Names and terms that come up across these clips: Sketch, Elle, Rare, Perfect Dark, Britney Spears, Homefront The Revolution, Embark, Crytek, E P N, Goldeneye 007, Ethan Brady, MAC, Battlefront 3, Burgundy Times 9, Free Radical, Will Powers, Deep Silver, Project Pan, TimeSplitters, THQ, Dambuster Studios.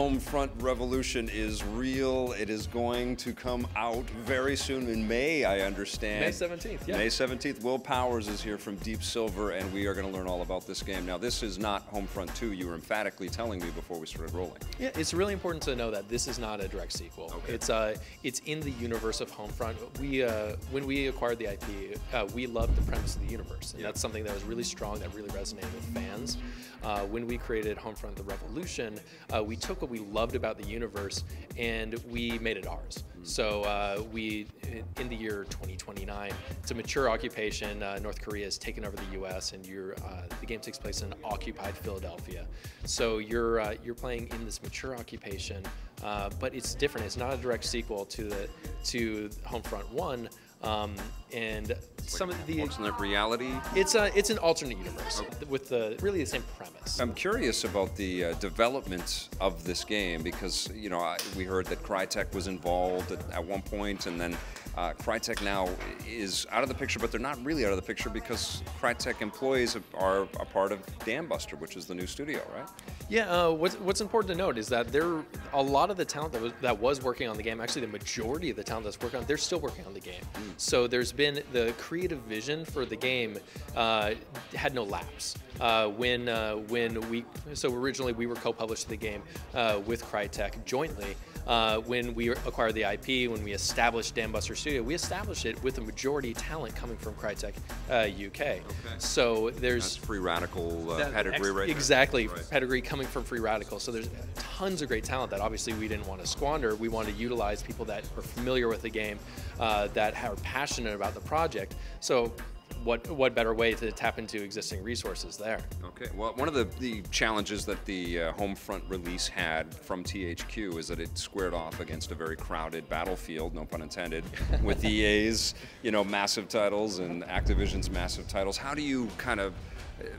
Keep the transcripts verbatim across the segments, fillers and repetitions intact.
Homefront Revolution is real. It is going to come out very soon in May, I understand. May seventeenth, yeah. May seventeenth. Will Powers is here from Deep Silver, and we are going to learn all about this game. Now, this is not Homefront two. You were emphatically telling me before we started rolling. Yeah, it's really important to know that this is not a direct sequel. Okay. It's uh, it's in the universe of Homefront. We uh, when we acquired the I P, uh, we loved the premise of the universe, and yeah. that's something that was really strong, that really resonated with fans. Uh, when we created Homefront The Revolution, uh, we took what we loved about the universe and we made it ours. Mm. So uh, we, in the year twenty twenty-nine, it's a mature occupation. Uh, North Korea has taken over the U S, and you're, uh, the game takes place in occupied Philadelphia. So you're uh, you're playing in this mature occupation, uh, but it's different. It's not a direct sequel to the to Homefront one. Um, and some like of the alternate reality. It's a it's an alternate universe okay. with the really the same premise. I'm curious about the uh, development of this game, because you know I, we heard that Crytek was involved at, at one point, and then uh, Crytek now is out of the picture. But they're not really out of the picture, because Crytek employees are a part of Dambuster, which is the new studio, right? Yeah. Uh, what's What's important to note is that there a lot of the talent that was that was working on the game. Actually, the majority of the talent that's working on, they're still working on the game. Mm. So there's been the creative vision for the game uh, had no lapse. Uh, when uh, when we so originally we were co-published the game uh, with Crytek jointly. Uh, when we acquired the I P, when we established Dambuster Studio, we established it with a majority talent coming from Crytek uh, U K. Okay. So there's that's Free Radical uh, that, pedigree, right? Exactly, right. Pedigree coming from Free Radical. So there's tons of great talent that obviously we didn't want to squander. We want to utilize people that are familiar with the game, uh, that are passionate about the project. So. What, what better way to tap into existing resources there? Okay, well, one of the, the challenges that the uh, Homefront release had from T H Q is that it squared off against a very crowded battlefield, no pun intended, with E A's you know, massive titles and Activision's massive titles. How do you kind of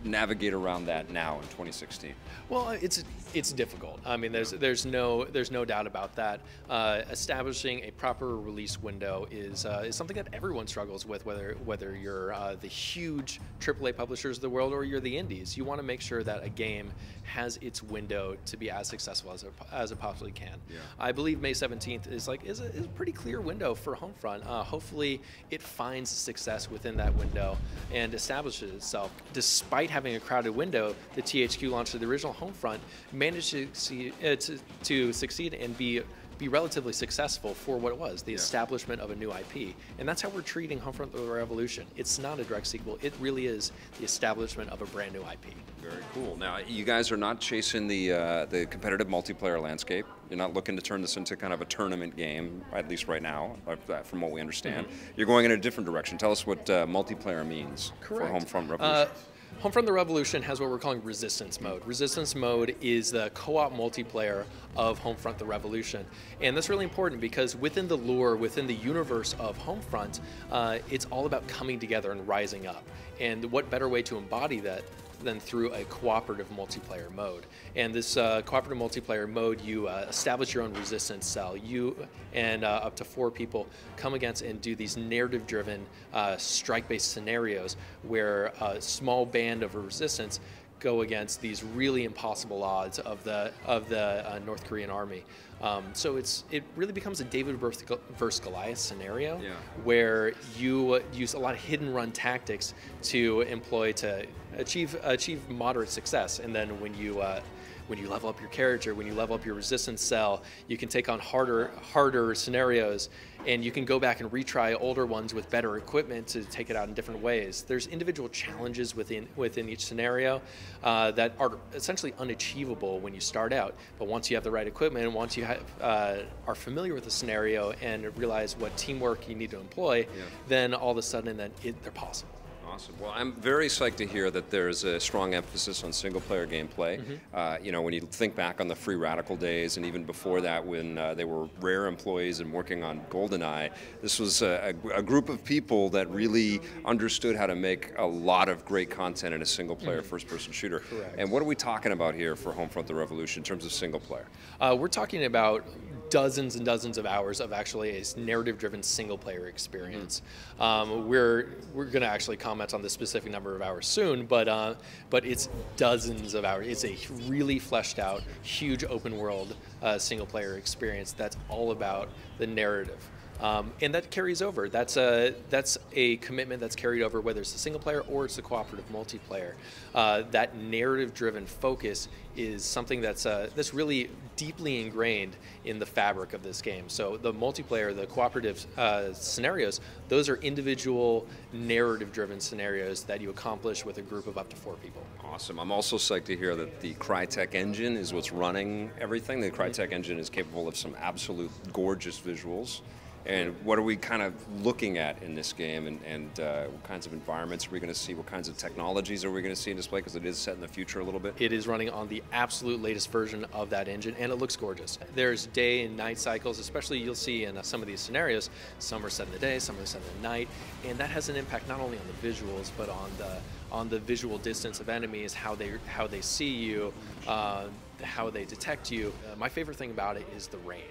navigate around that now in twenty sixteen? Well, it's it's difficult. I mean, there's there's no there's no doubt about that. Uh, establishing a proper release window is uh, is something that everyone struggles with, whether whether you're uh, the huge triple A publishers of the world or you're the indies. You want to make sure that a game has its window to be as successful as it, as it possibly can. Yeah. I believe May seventeenth is like is a, is a pretty clear window for Homefront. Uh, hopefully, it finds success within that window and establishes itself. Despite Despite having a crowded window, the T H Q launch of the original Homefront managed to succeed, uh, to, to succeed and be be relatively successful for what it was, the yeah. establishment of a new I P. And that's how we're treating Homefront The Revolution. It's not a direct sequel. It really is the establishment of a brand new I P. Very cool. Now, you guys are not chasing the, uh, the competitive multiplayer landscape. You're not looking to turn this into kind of a tournament game, at least right now, from what we understand. Mm-hmm. You're going in a different direction. Tell us what uh, multiplayer means Correct. for Homefront Revolution. Uh, Homefront The Revolution has what we're calling Resistance Mode. Resistance Mode is the co-op multiplayer of Homefront The Revolution. And that's really important because within the lore, within the universe of Homefront, uh, it's all about coming together and rising up. And what better way to embody that than through a cooperative multiplayer mode. And this uh, cooperative multiplayer mode, you uh, establish your own resistance cell. You and uh, up to four people come against and do these narrative-driven uh, strike-based scenarios where a small band of resistance go against these really impossible odds of the of the uh, North Korean army. Um, so it's it really becomes a David versus Goliath scenario, yeah. where you uh, use a lot of hit and run tactics to employ to achieve achieve moderate success. And then when you uh, when you level up your character, when you level up your resistance cell, you can take on harder harder scenarios, and you can go back and retry older ones with better equipment to take it out in different ways. There's individual challenges within within each scenario uh, that are essentially unachievable when you start out, but once you have the right equipment and once you have, uh, are familiar with the scenario and realize what teamwork you need to employ, yeah. then all of a sudden then it, they're possible. Awesome. Well, I'm very psyched to hear that there's a strong emphasis on single-player gameplay. Mm-hmm. uh, you know, when you think back on the Free Radical days, and even before that when uh, they were Rare employees and working on Goldeneye, this was a, a group of people that really understood how to make a lot of great content in a single-player mm-hmm. first-person shooter. Correct. And what are we talking about here for Homefront The Revolution in terms of single-player? Uh, we're talking about dozens and dozens of hours of actually a narrative-driven single-player experience. Mm-hmm. um, we're we're going to actually comment on the specific number of hours soon, but uh, but it's dozens of hours. It's a really fleshed-out, huge open-world uh, single-player experience that's all about the narrative. Um, and that carries over. That's a that's a commitment that's carried over, whether it's the single player or it's the cooperative multiplayer. Uh, that narrative-driven focus is something that's uh, that's really deeply ingrained in the fabric of this game. So the multiplayer, the cooperative uh, scenarios, those are individual narrative-driven scenarios that you accomplish with a group of up to four people. Awesome. I'm also psyched to hear that the Crytek engine is what's running everything. The Crytek engine is capable of some absolute gorgeous visuals. And what are we kind of looking at in this game, and, and uh, what kinds of environments are we going to see? What kinds of technologies are we going to see in display? Because it is set in the future a little bit. It is running on the absolute latest version of that engine, and it looks gorgeous. There's day and night cycles, especially you'll see in uh, some of these scenarios. Some are set in the day, some are set in the night, and that has an impact not only on the visuals, but on the on the visual distance of enemies, how they how they see you, uh, how they detect you. Uh, my favorite thing about it is the rain.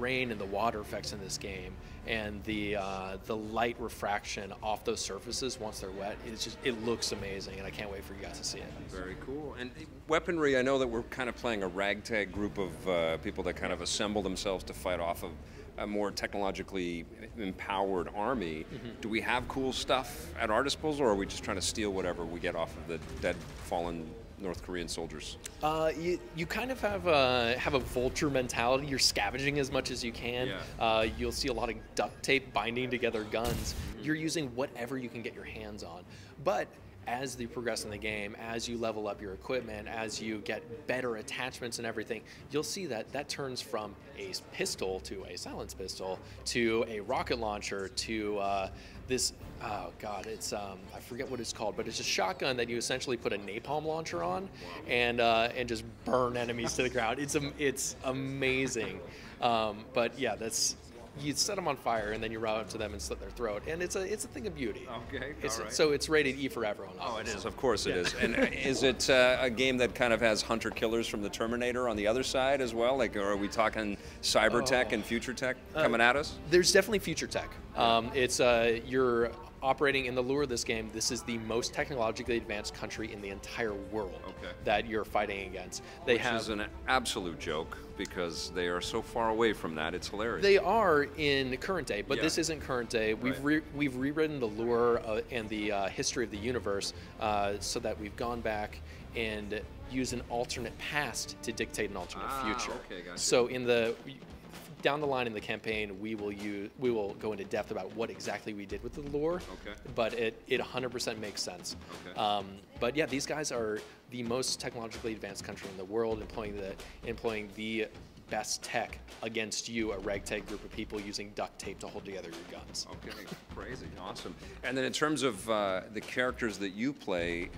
rain and the water effects in this game, and the uh, the light refraction off those surfaces once they're wet, it's just, it looks amazing, and I can't wait for you guys to see it. Very cool. And weaponry, I know that we're kind of playing a ragtag group of uh, people that kind of assemble themselves to fight off of a more technologically empowered army. Mm-hmm. Do we have cool stuff at our disposal, or are we just trying to steal whatever we get off of the dead, fallen North Korean soldiers? Uh, you, you kind of have a, have a vulture mentality. You're scavenging as much as you can. Yeah. Uh, you'll see a lot of duct tape binding together guns. You're using whatever you can get your hands on. But as you progress in the game, as you level up your equipment, as you get better attachments and everything, you'll see that that turns from a pistol to a silenced pistol to a rocket launcher to uh, this, oh God, it's, um, I forget what it's called, but it's a shotgun that you essentially put a napalm launcher on and uh, and just burn enemies to the ground. It's, um, it's amazing. Um, but yeah, that's, you set them on fire, and then you route up to them and slit their throat, and it's a it's a thing of beauty. Okay, it's, all right. So it's rated E for everyone. Oh, it is. Of course it yeah. is. And is it uh, a game that kind of has hunter killers from the Terminator on the other side as well? Like, or are we talking cyber tech oh. and future tech coming uh, at us? There's definitely future tech. Um, it's uh, you're operating in the lure of this game. This is the most technologically advanced country in the entire world okay. that you're fighting against. They Which have, is an absolute joke, because they are so far away from that. It's hilarious. They are in current day, but yeah. this isn't current day. We've right. re we've rewritten the lure uh, and the uh, history of the universe uh, so that we've gone back and used an alternate past to dictate an alternate ah, future. Okay, gotcha. So in the down the line in the campaign, we will use we will go into depth about what exactly we did with the lore. Okay. But it it one hundred percent makes sense. Okay. Um, but yeah, these guys are the most technologically advanced country in the world, employing the employing the best tech against you, a ragtag group of people using duct tape to hold together your guns. Okay, crazy, awesome. And then in terms of uh, the characters that you play,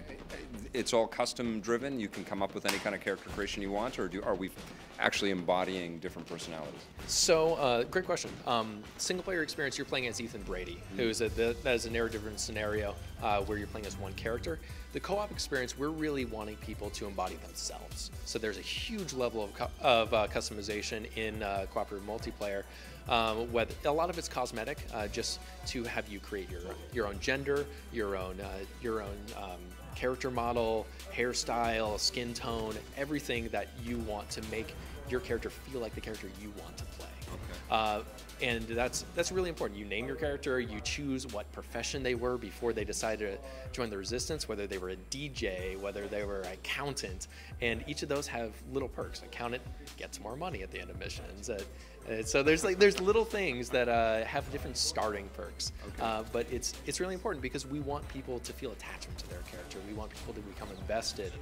it's all custom driven? You can come up with any kind of character creation you want, or do, are we actually embodying different personalities? So, uh, great question. Um, single player experience, you're playing as Ethan Brady, mm-hmm. who is a, the, that is a narrative-driven scenario uh, where you're playing as one character. The co-op experience, we're really wanting people to embody themselves. So there's a huge level of, co of uh, customization in uh, cooperative multiplayer. Um, whether, a lot of it's cosmetic, uh, just to have you create your your own gender, your own uh, your own um, character model, hairstyle, skin tone, everything that you want to make your character feel like the character you want to play. Okay. Uh, and that's that's really important. You name your character, you choose what profession they were before they decided to join the Resistance, whether they were a D J, whether they were an accountant, and each of those have little perks. An accountant gets more money at the end of missions. Uh, uh, so there's like there's little things that uh, have different starting perks. Okay. Uh, but it's it's really important because we want people to feel attachment to their character. We want people to become invested,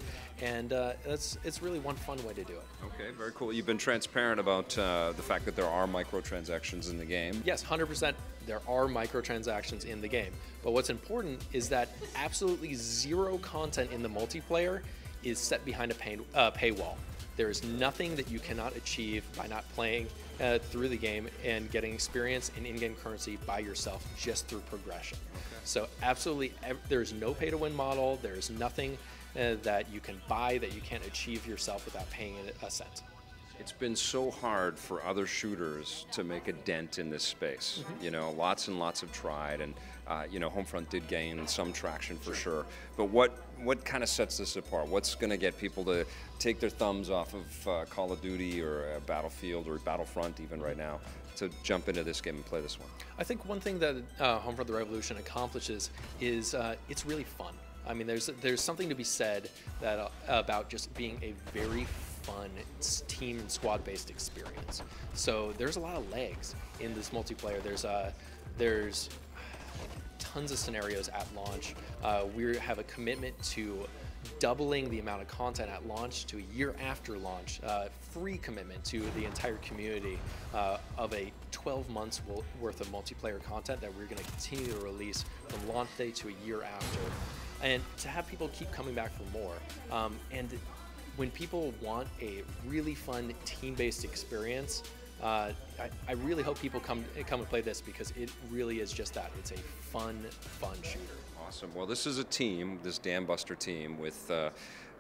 and uh, that's it's really one fun way to do it. Okay, very cool. You've been transparent about uh, the fact that there are microtransactions in the game? Yes, one hundred percent there are microtransactions in the game. But what's important is that absolutely zero content in the multiplayer is set behind a pay, uh, paywall. There is nothing that you cannot achieve by not playing uh, through the game and getting experience and in-game currency by yourself just through progression. Okay. So absolutely there is no pay-to-win model. There is nothing uh, that you can buy that you can't achieve yourself without paying a cent. it's been so hard for other shooters to make a dent in this space. Mm-hmm. You know, lots and lots have tried, and uh, you know, Homefront did gain some traction for sure. sure. But what what kind of sets this apart? What's going to get people to take their thumbs off of uh, Call of Duty or uh, Battlefield or Battlefront even right now to jump into this game and play this one? I think one thing that uh, Homefront: The Revolution accomplishes is uh, it's really fun. I mean, there's there's something to be said that uh, about just being a very fun team and squad-based experience. So there's a lot of legs in this multiplayer. There's uh, there's tons of scenarios at launch. Uh, we have a commitment to doubling the amount of content at launch to a year after launch. Uh, free commitment to the entire community uh, of a twelve months worth of multiplayer content that we're going to continue to release from launch day to a year after. And to have people keep coming back for more. Um, and when people want a really fun team-based experience, uh, I, I really hope people come come and play this, because it really is just that. It's a fun, fun shooter. Awesome. Well, this is a team, this Dambuster team, with uh,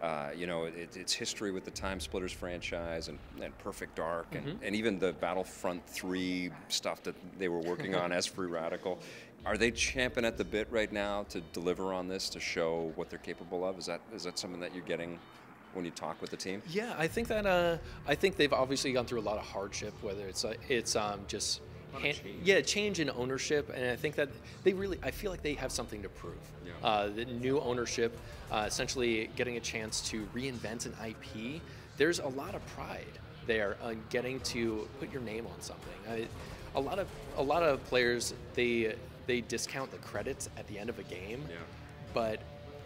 uh, you know it, its history with the TimeSplitters franchise and, and Perfect Dark, and, mm-hmm. and even the Battlefront three stuff that they were working on as Free Radical. Are they champing at the bit right now to deliver on this, to show what they're capable of? Is that is that something that you're getting when you talk with the team? Yeah, I think that uh, I think they've obviously gone through a lot of hardship, whether it's uh, it's um, just hand, change. yeah change in ownership, and I think that they really I feel like they have something to prove. Yeah. Uh, the new ownership, uh, essentially getting a chance to reinvent an I P. There's a lot of pride there on getting to put your name on something. I, a lot of a lot of players they. They discount the credits at the end of a game, yeah. but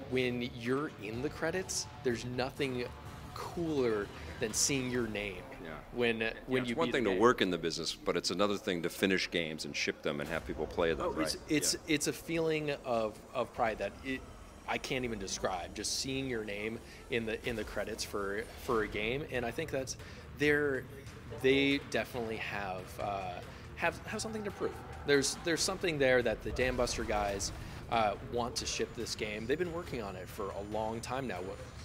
when you're in the credits, there's nothing cooler than seeing your name. Yeah. When yeah, when it's you one thing to work in the business, but it's another thing to finish games and ship them and have people play them. Oh, right? It's it's, yeah. it's a feeling of of pride that it, I can't even describe. Just seeing your name in the in the credits for for a game, and I think that's they're they definitely have uh, have have something to prove. There's there's something there that the Dambuster guys uh, want to ship this game. They've been working on it for a long time now,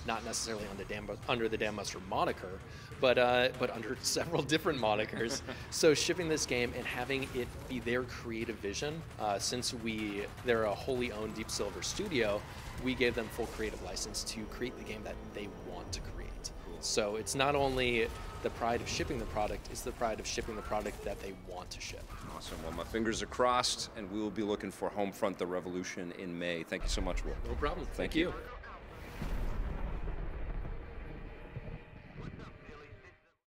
not necessarily on the Dam, under the Dambuster moniker, but uh, but under several different monikers. So shipping this game and having it be their creative vision, uh, since we they're a wholly owned Deep Silver studio, we gave them full creative license to create the game that they want to create. So it's not only the pride of shipping the product, it's the pride of shipping the product that they want to ship. Awesome. Well, my fingers are crossed, and we will be looking for Homefront: The Revolution in May. Thank you so much, Will. No problem. Thank, Thank you.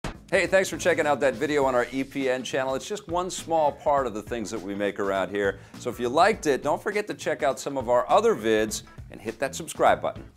you. Hey, thanks for checking out that video on our E P N channel. It's just one small part of the things that we make around here. So if you liked it, don't forget to check out some of our other vids and hit that subscribe button.